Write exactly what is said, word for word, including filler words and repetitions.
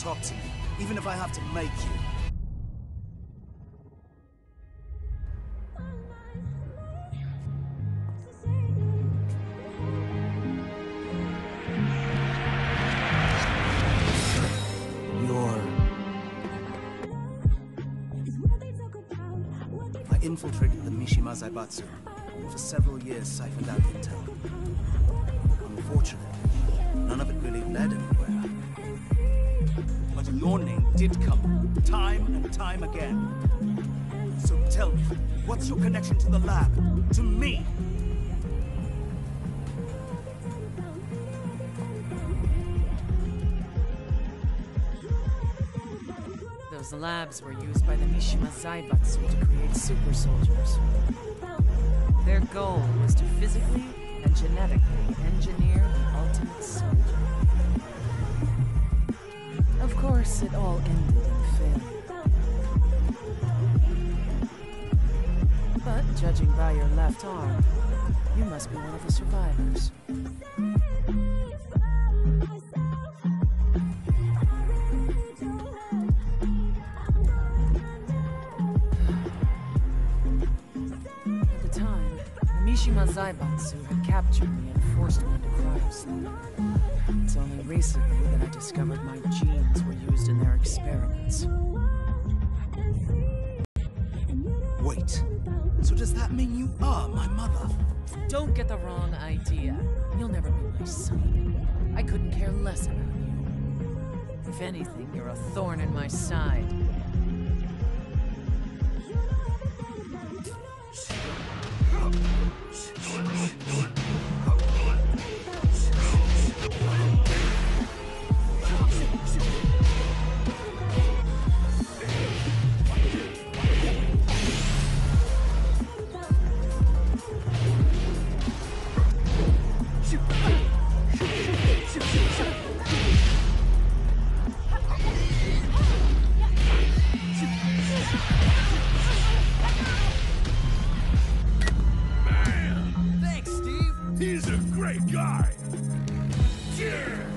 talk to me, even if I have to make you. You're... I infiltrated the Mishima Zaibatsu, and for several years siphoned out intel. Unfortunately, none of it really led anywhere. But your name did come up, time and time again. So tell me, what's your connection to the lab? To me? Those labs were used by the Mishima Zaibatsu to create super soldiers. Their goal was to physically and genetically engineer the ultimate soldier. Of course, it all ended in failure. But judging by your left arm, you must be one of the survivors. Mishima Zaibatsu had captured me and forced me into cryo. It's only recently that I discovered my genes were used in their experiments. Wait, so does that mean you are my mother? Don't get the wrong idea. You'll never be my son. I couldn't care less about you. If anything, you're a thorn in my side. He's a great guy! Yeah!